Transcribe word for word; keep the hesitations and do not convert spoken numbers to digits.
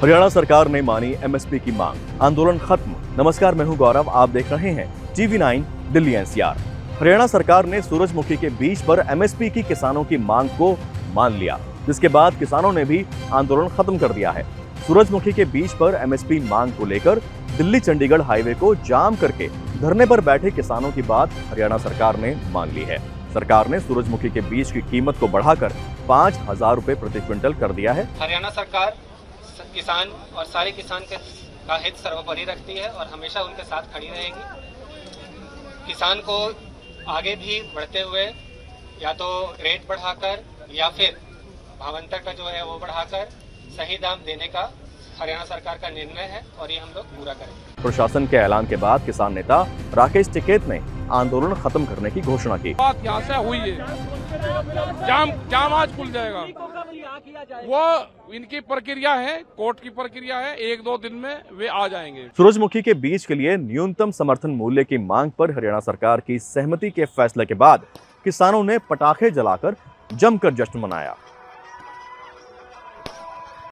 हरियाणा सरकार ने मानी एम एस पी की मांग, आंदोलन खत्म। नमस्कार, मैं हूं गौरव, आप देख रहे हैं TV nine Delhi N C R. Haryana सरकार ने सूरजमुखी के बीज पर एम एस पी की किसानों की मांग को मान लिया, जिसके बाद किसानों ने भी आंदोलन खत्म कर दिया है। सूरजमुखी के बीज पर एम एस पी मांग को लेकर दिल्ली चंडीगढ़ हाईवे को जाम करके धरने पर बैठे किसानों की बात हरियाणा सरकार ने मान ली है। सरकार ने सूरजमुखी के बीज की कीमत को बढ़ाकर पाँच हजार रूपए प्रति क्विंटल कर दिया है। हरियाणा सरकार किसान और सारे किसान के का हित सर्वोपरि रखती है और हमेशा उनके साथ खड़ी रहेगी। किसान को आगे भी बढ़ते हुए या तो रेट बढ़ाकर या फिर भावांतर का जो है वो बढ़ाकर सही दाम देने का हरियाणा सरकार का निर्णय है और ये हम लोग पूरा करेंगे। प्रशासन के ऐलान के बाद किसान नेता राकेश टिकैत ने आंदोलन खत्म करने की घोषणा की। बात यहाँ से हुई है, जाम जाम आज खुल जाएगा। वो इनकी प्रक्रिया है, कोर्ट की प्रक्रिया है, एक दो दिन में वे आ जाएंगे। सूरजमुखी के बीज के लिए न्यूनतम समर्थन मूल्य की मांग पर हरियाणा सरकार की सहमति के फैसले के बाद किसानों ने पटाखे जलाकर जमकर जश्न मनाया।